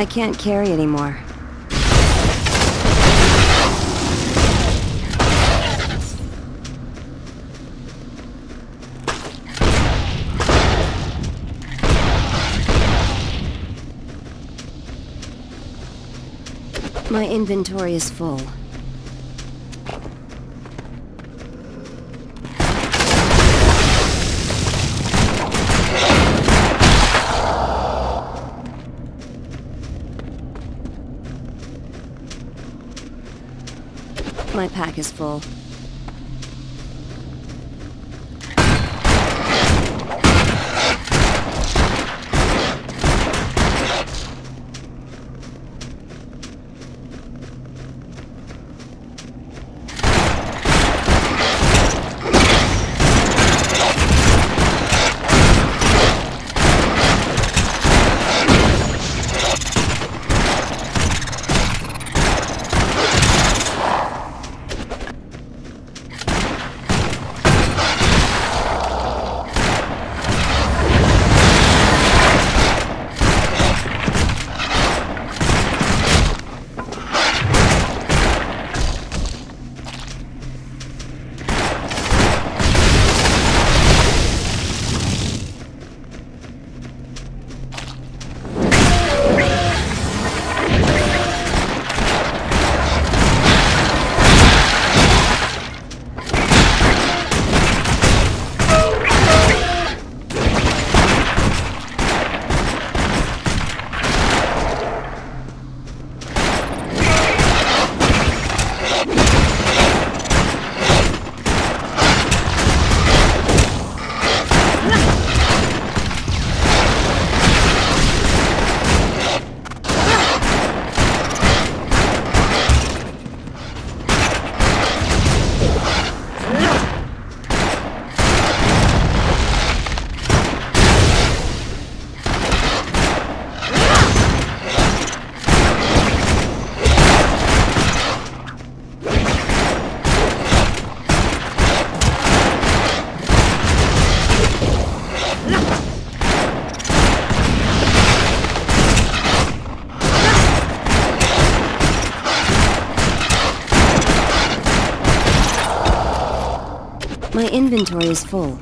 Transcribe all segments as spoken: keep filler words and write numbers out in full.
I can't carry anymore. My inventory is full. My pack is full. My inventory is full.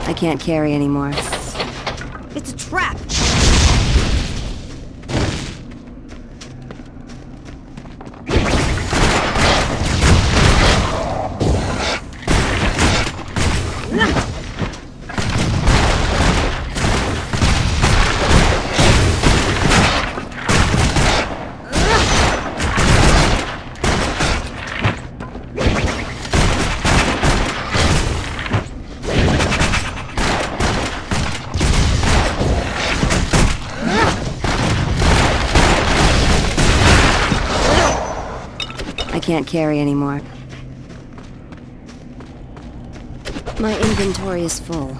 I can't carry anymore. It's a trap! I can't carry anymore. My inventory is full.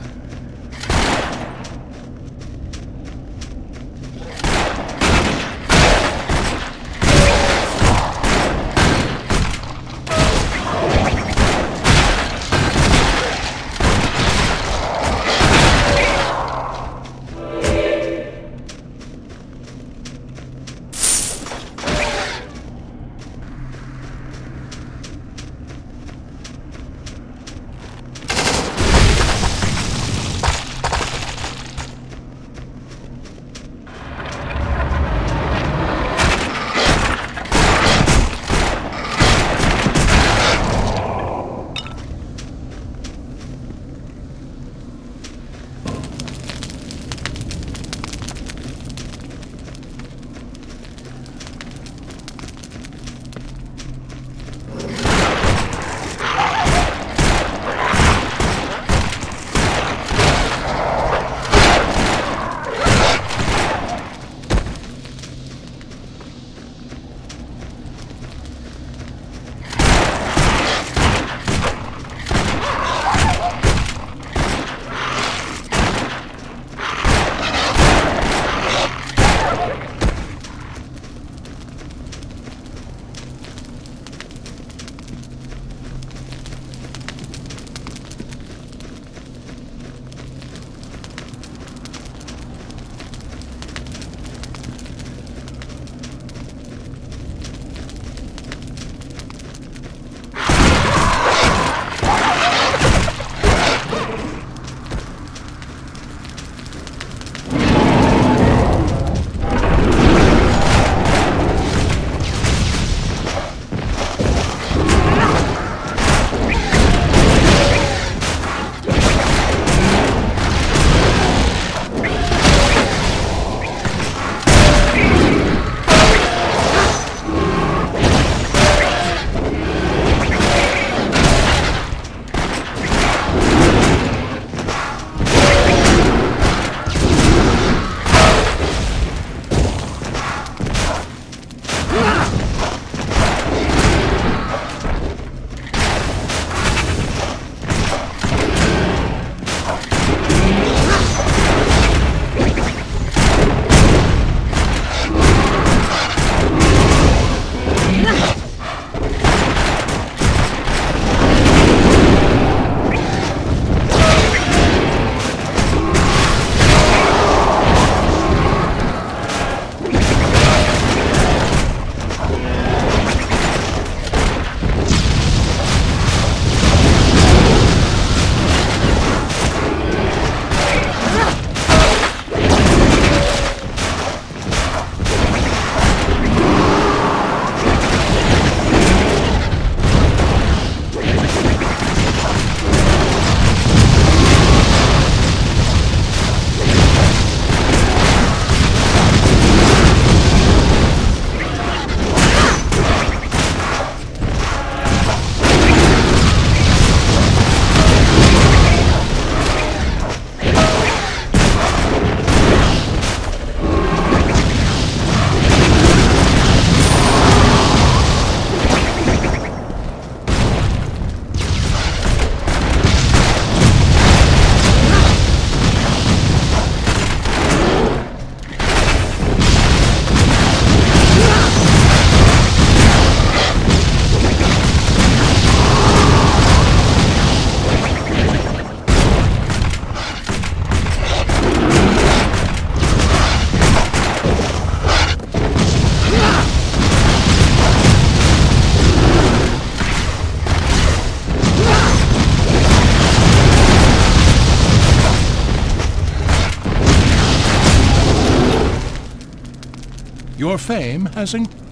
Your fame has increased.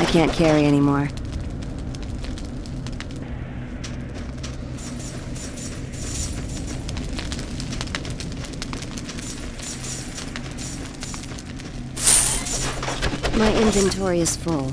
I can't carry anymore. My inventory is full.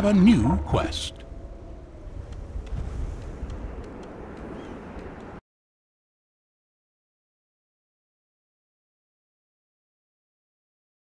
A new quest.